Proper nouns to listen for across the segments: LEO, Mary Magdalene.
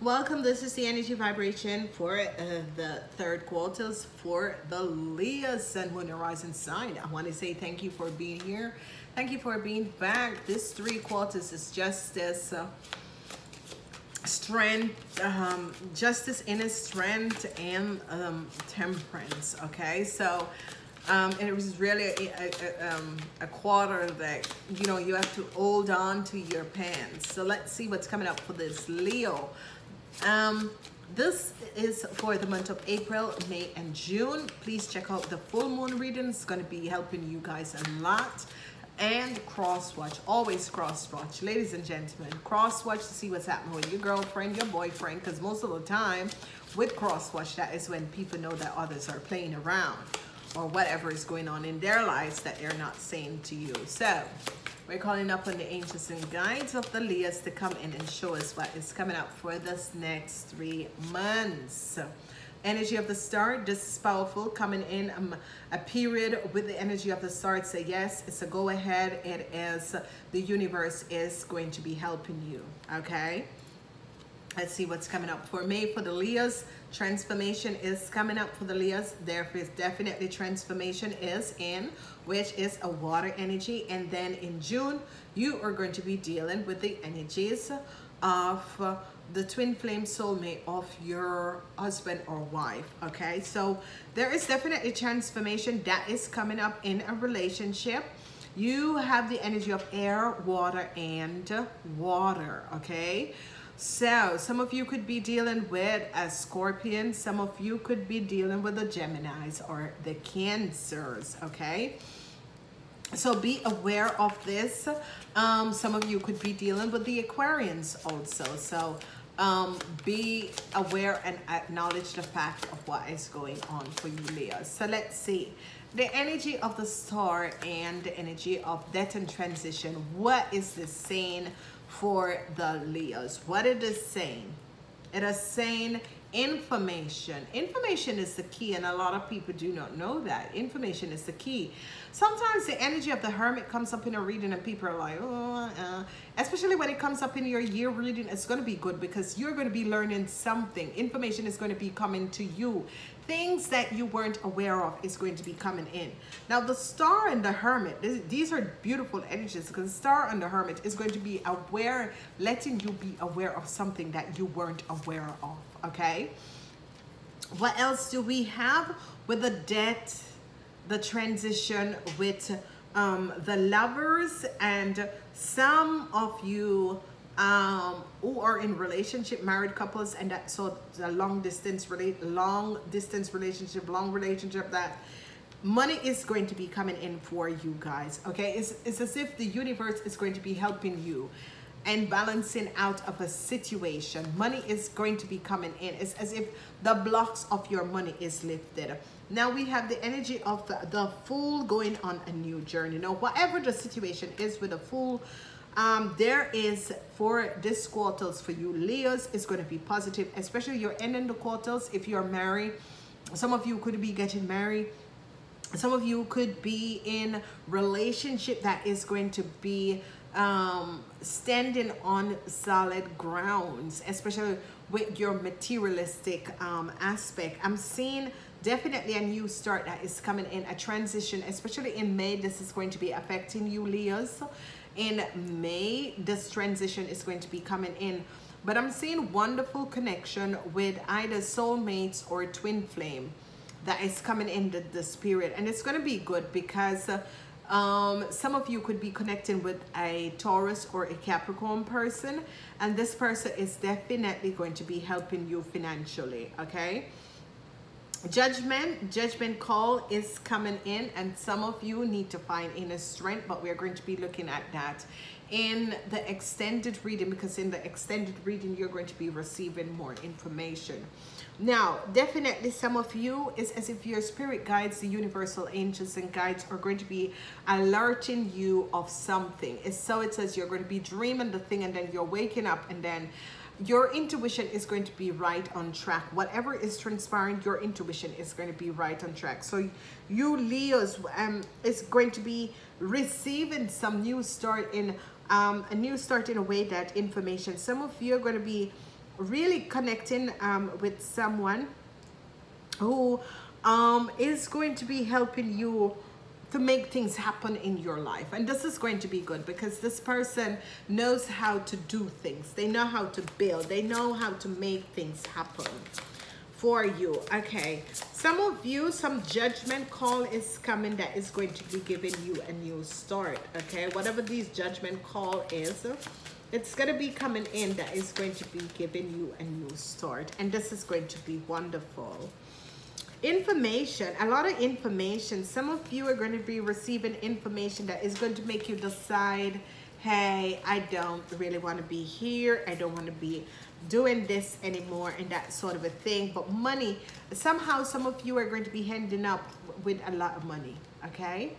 Welcome, this is the energy vibration for the third quarters for the Leo Sun, Moon, and Rising sign. I want to say thank you for being here. Thank you for being back. This three quarters is justice, strength, justice, inner strength, and temperance, okay? So it was really a quarter that, you know, you have to hold on to your pants. So let's see what's coming up for this Leo. This is for the month of April, May, and June. Please check out the full moon reading. It's going to be helping you guys a lot. And cross watch, always cross watch, ladies and gentlemen. Cross watch to see what's happening with your girlfriend, your boyfriend, because most of the time with cross watch, that is when people know that others are playing around or whatever is going on in their lives that they're not saying to you. So we're calling up on the angels and guides of the Leos to come in and show us what is coming up for this next 3 months. Energy of the star, this is powerful, coming in a period with the energy of the star. It's a yes, it's a go ahead, it is, the universe is going to be helping you, okay? Let's see what's coming up for May for the Leos. Transformation is coming up for the Leos. There is definitely transformation is in, which is a water energy. And then in June, you are going to be dealing with the energies of the twin flame soulmate of your husband or wife, okay? So there is definitely transformation that is coming up in a relationship. You have the energy of air, water, and water, okay? So some of you could be dealing with a Scorpion, some of you could be dealing with the Geminis or the Cancers, okay? So be aware of this. Some of you could be dealing with the Aquarians also. So be aware and acknowledge the fact of what is going on for you, Leo. So let's see. The energy of the star and the energy of death and transition. What is this saying for the Leos? What it is saying? It is saying information. Information is the key, and a lot of people do not know that. Information is the key. Sometimes the energy of the Hermit comes up in a reading and people are like, oh, especially when it comes up in your year reading, it's going to be good because you're going to be learning something. Information is going to be coming to you. Things that you weren't aware of is going to be coming in. Now the star and the Hermit, these are beautiful energies because the star and the Hermit is going to be aware, letting you be aware of something that you weren't aware of. Okay, what else do we have with the death, the transition with the Lovers, and some of you who are in relationship, married couples, and that, so the long distance relationship, that money is going to be coming in for you guys, okay? It's as if the universe is going to be helping you and balancing out of a situation. Money is going to be coming in. It's as if the blocks of your money is lifted. Now we have the energy of the Fool going on a new journey. Now, whatever the situation is with the Fool, there is for this quarters for you, Leos, is going to be positive, especially you're ending the quarters if you're married. Some of you could be getting married. Some of you could be in relationship that is going to be standing on solid grounds, especially with your materialistic aspect. I'm seeing definitely a new start that is coming in, a transition, especially in May. This is going to be affecting you, Leos. In May, this transition is going to be coming in. But I'm seeing wonderful connection with either soulmates or twin flame that is coming in this period. And it's going to be good because some of you could be connecting with a Taurus or a Capricorn person, and this person is definitely going to be helping you financially, okay? Judgment call is coming in, and some of you need to find inner strength, but we're going to be looking at that in the extended reading, because in the extended reading you're going to be receiving more information. Now definitely some of you, is as if your spirit guides, the universal angels and guides, are going to be alerting you of something. So it says you're going to be dreaming the thing, and then you're waking up, and then your intuition is going to be right on track. Whatever is transpiring, your intuition is going to be right on track. So you Leos is going to be receiving some new start in a way that information. Some of you are going to be really connecting with someone who is going to be helping you to make things happen in your life. And this is going to be good because this person knows how to do things. They know how to build. They know how to make things happen for you. Okay, some of you, some judgment call is coming that is going to be giving you a new start. Okay, whatever these judgment call is, it's going to be coming in that is going to be giving you a new start. And this is going to be wonderful. Information, a lot of information. Some of you are going to be receiving information that is going to make you decide, hey, I don't really want to be here, I don't want to be doing this anymore, and that sort of a thing. But money, somehow some of you are going to be ending up with a lot of money. Okay,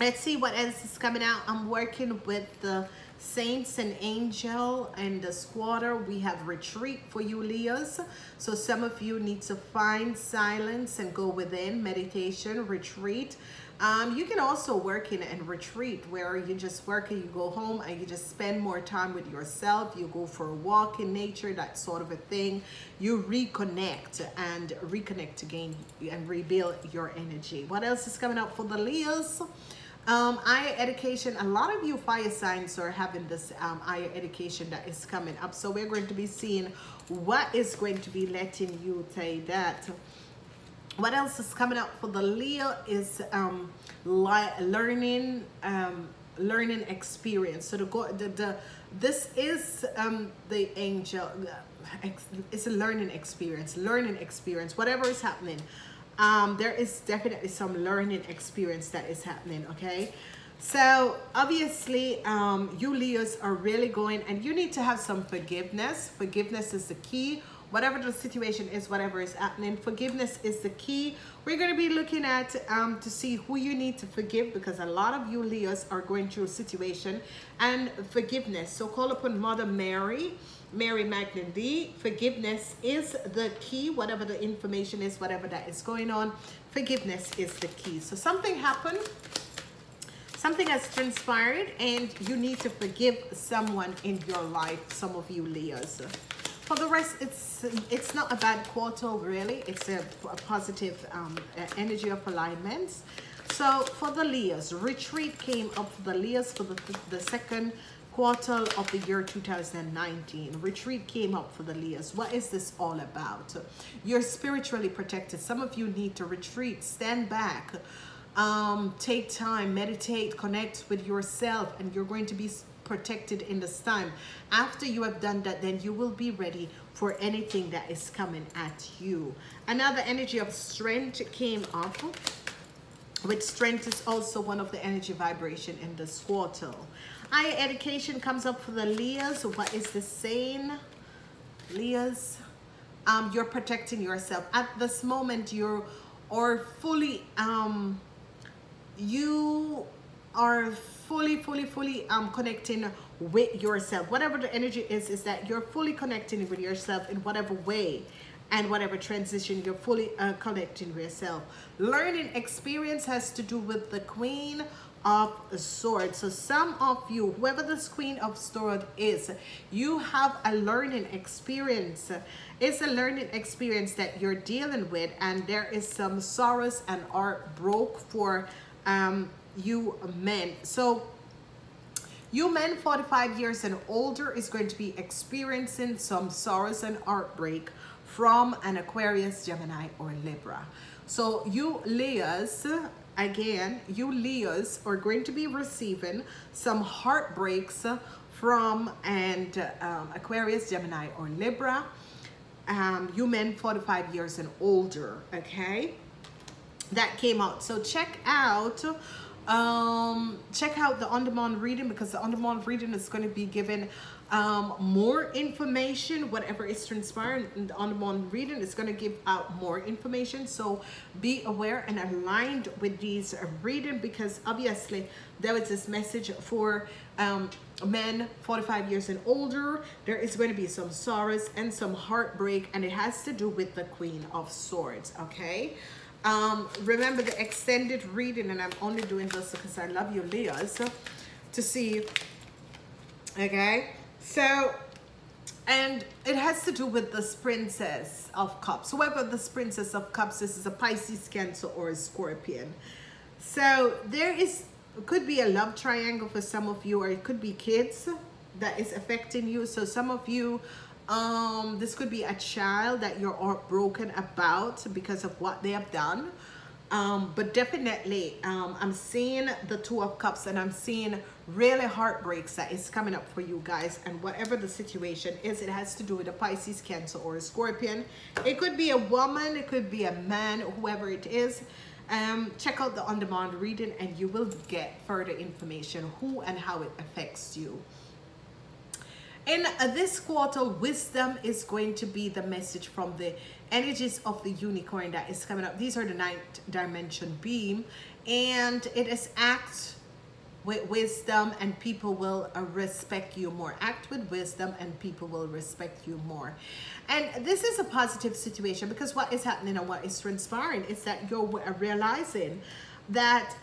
let's see what else is coming out. I'm working with the Saints and Angel and the Squatter. We have retreat for you, Leos. So some of you need to find silence and go within, meditation, retreat. You can also work in and retreat, where you just work and you go home and you just spend more time with yourself. You go for a walk in nature, that sort of a thing. You reconnect and reconnect again and rebuild your energy. What else is coming up for the Leos? Higher education. A lot of you fire signs are having this higher education that is coming up. So we're going to be seeing what is going to be letting you say that. What else is coming up for the Leo is learning experience. So this is the angel. It's a learning experience. Whatever is happening. There is definitely some learning experience that is happening. Okay, so obviously you Leos are really going, and you need to have some forgiveness. Forgiveness is the key. Whatever the situation is, whatever is happening, forgiveness is the key. We're going to be looking at to see who you need to forgive, because a lot of you Leos are going through a situation and forgiveness. So call upon Mother Mary, Mary Magdalene D. Forgiveness is the key. Whatever the information is, whatever that is going on, forgiveness is the key. So something happened, something has transpired, and you need to forgive someone in your life, some of you Leos. For the rest, it's not a bad quarter, really. It's a positive energy of alignments. So for the Leos, retreat came up for the Leos for the second quarter of the year 2019. Retreat came up for the Leos. What is this all about? You're spiritually protected. Some of you need to retreat, stand back, take time, meditate, connect with yourself, and you're going to be protected in this time. After you have done that, then you will be ready for anything that is coming at you. Another energy of strength came up, which strength is also one of the energy vibration in this quarter. Higher education comes up for the Leos. What is the saying, Leos? You're protecting yourself at this moment. You are fully fully connecting with yourself. Whatever the energy is that you're fully connecting with yourself in whatever way and whatever transition you're fully connecting with yourself. Learning experience has to do with the Queen of Swords. So some of you, whoever this Queen of Swords is, you have a learning experience. It's a learning experience that you're dealing with, and there is some sorrows and heartbroken for you men. So you men 45 years and older is going to be experiencing some sorrows and heartbreak from an Aquarius, Gemini, or Libra. So you Leos, again, you Leos are going to be receiving some heartbreaks from Aquarius, Gemini, or Libra. You men 45 years and older, okay, that came out. So check out the on-demand reading, because the on-demand reading is going to be giving more information. Whatever is transpiring in the on-demand reading is going to give out more information. So be aware and aligned with these reading, because obviously there was this message for men 45 years and older. There is going to be some sorrows and some heartbreak, and it has to do with the Queen of Swords. Okay, remember the extended reading, and I'm only doing this because I love you Leos, to see. Okay, so And it has to do with this Princess of Cups. Whoever this Princess of Cups is a Pisces, Cancer, or a Scorpion. So there could be a love triangle for some of you, or it could be kids that is affecting you. So some of you, this could be a child that you're heartbroken about because of what they have done. But definitely, I'm seeing the Two of Cups, and I'm seeing really heartbreaks that is coming up for you guys. And whatever the situation is, it has to do with a Pisces, Cancer, or a Scorpion. It could be a woman, it could be a man, whoever it is. Check out the on-demand reading and you will get further information who and how it affects you. In this quarter, wisdom is going to be the message from the energies of the unicorn that is coming up. These are the 9th dimension beam, and it is act with wisdom and people will respect you more. Act with wisdom and people will respect you more. And this is a positive situation, because what is happening and what is transpiring is that you're realizing that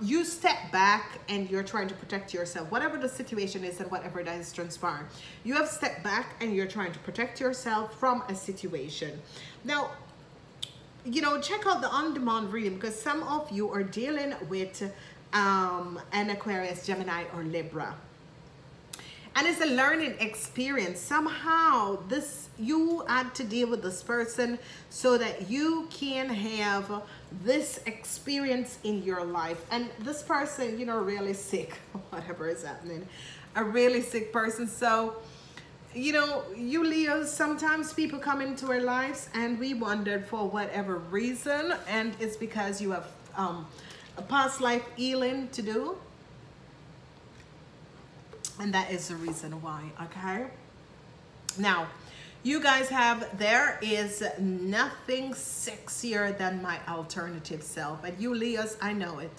you step back and you're trying to protect yourself. Whatever the situation is and whatever that is transpiring, you have stepped back and you're trying to protect yourself from a situation. Now, you know, check out the on-demand reading, because some of you are dealing with an Aquarius, Gemini, or Libra, and it's a learning experience. Somehow you had to deal with this person so that you can have this experience in your life. And this person, you know, really sick, whatever is happening, a really sick person. So, you know, you Leos, sometimes people come into our lives and we wondered for whatever reason, and it's because you have a past life healing to do, and that is the reason why. Okay, now you guys have, there is nothing sexier than my alternative self. And you Leos, I know it.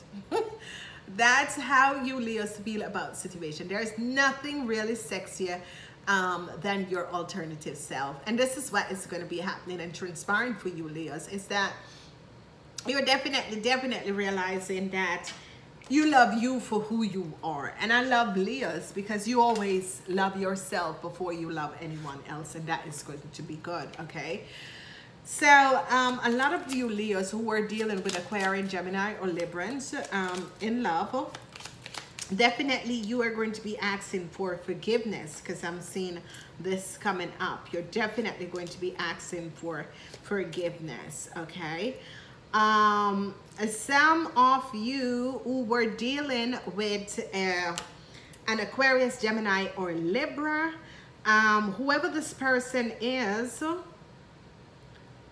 That's how you Leos feel about situation. There is nothing really sexier than your alternative self. And this is what is going to be happening and transpiring for you Leos, is that you're definitely realizing that you love you for who you are. And I love Leos because you always love yourself before you love anyone else, and that is going to be good. Okay, so a lot of you Leos who are dealing with Aquarian, Gemini, or Librans in love, definitely you are going to be asking for forgiveness, because I'm seeing this coming up. You're definitely going to be asking for forgiveness. Okay, some of you who were dealing with an Aquarius, Gemini, or Libra, whoever this person is,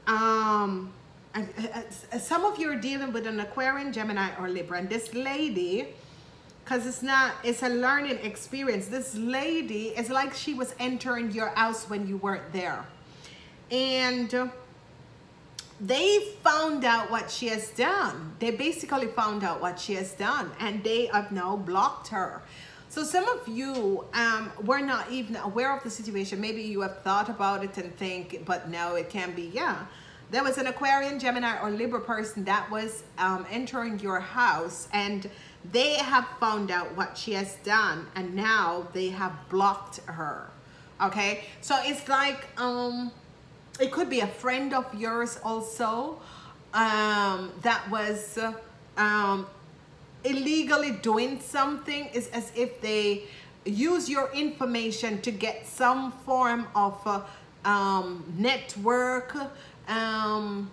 some of you are dealing with an Aquarian, Gemini, or Libra, and this lady, because it's a learning experience, this lady is like she was entering your house when you weren't there, and they found out what she has done. They basically found out what she has done, and they have now blocked her. So some of you were not even aware of the situation. Maybe you have thought about it and think, but no, it can be, yeah. There was an Aquarian, Gemini, or Libra person that was entering your house, and they have found out what she has done, and now they have blocked her. Okay, so it's like, it could be a friend of yours also that was illegally doing something. It's as if they use your information to get some form of network. Yeah,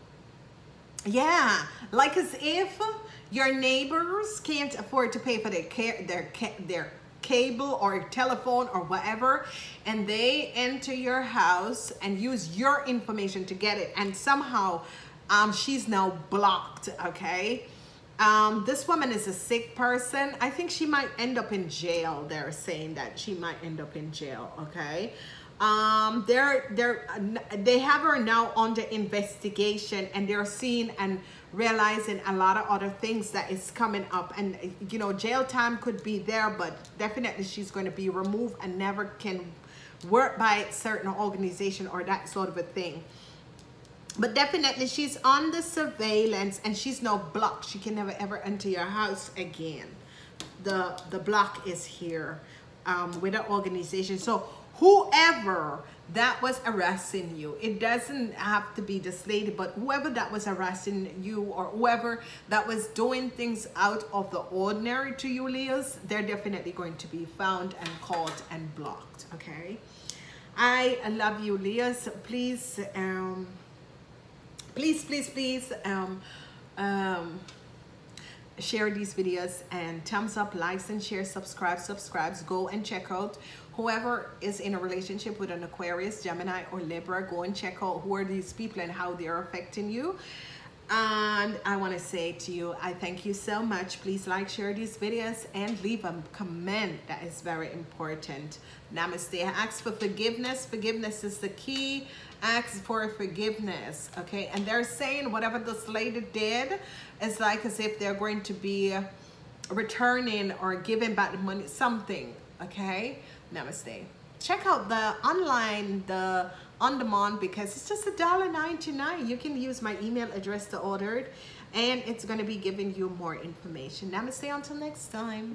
like as if your neighbors can't afford to pay for their cable or telephone or whatever, and they enter your house and use your information to get it, and somehow she's now blocked. Okay, this woman is a sick person. I think she might end up in jail. They're saying that she might end up in jail. Okay, they have her now under investigation, and they're seeing and realizing a lot of other things that is coming up, and you know, jail time could be there, but definitely she's going to be removed and never can work by a certain organization or that sort of a thing. But definitely she's on the surveillance, and she's now blocked. She can never ever enter your house again. The block is here with an organization. So whoever that was harassing you, it doesn't have to be this lady, but whoever that was harassing you or whoever that was doing things out of the ordinary to you, Leos, they're definitely going to be found and caught and blocked. Okay, I love you, Leos. Please please share these videos and thumbs up, likes and share, subscribes. Go and check out whoever is in a relationship with an Aquarius, Gemini or Libra. Go and check out who are these people and how they are affecting you. And I want to say to you, I thank you so much. Please like, share these videos and leave a comment. That is very important. Namaste. Ask for forgiveness. Forgiveness is the key. Ask for forgiveness. Okay. And they're saying whatever this lady did is like as if they're going to be returning or giving back the money, something. Okay. Namaste. Check out the online, the on-demand, because it's just $1.99. You can use my email address to order it, and it's going to be giving you more information. Namaste. Until next time.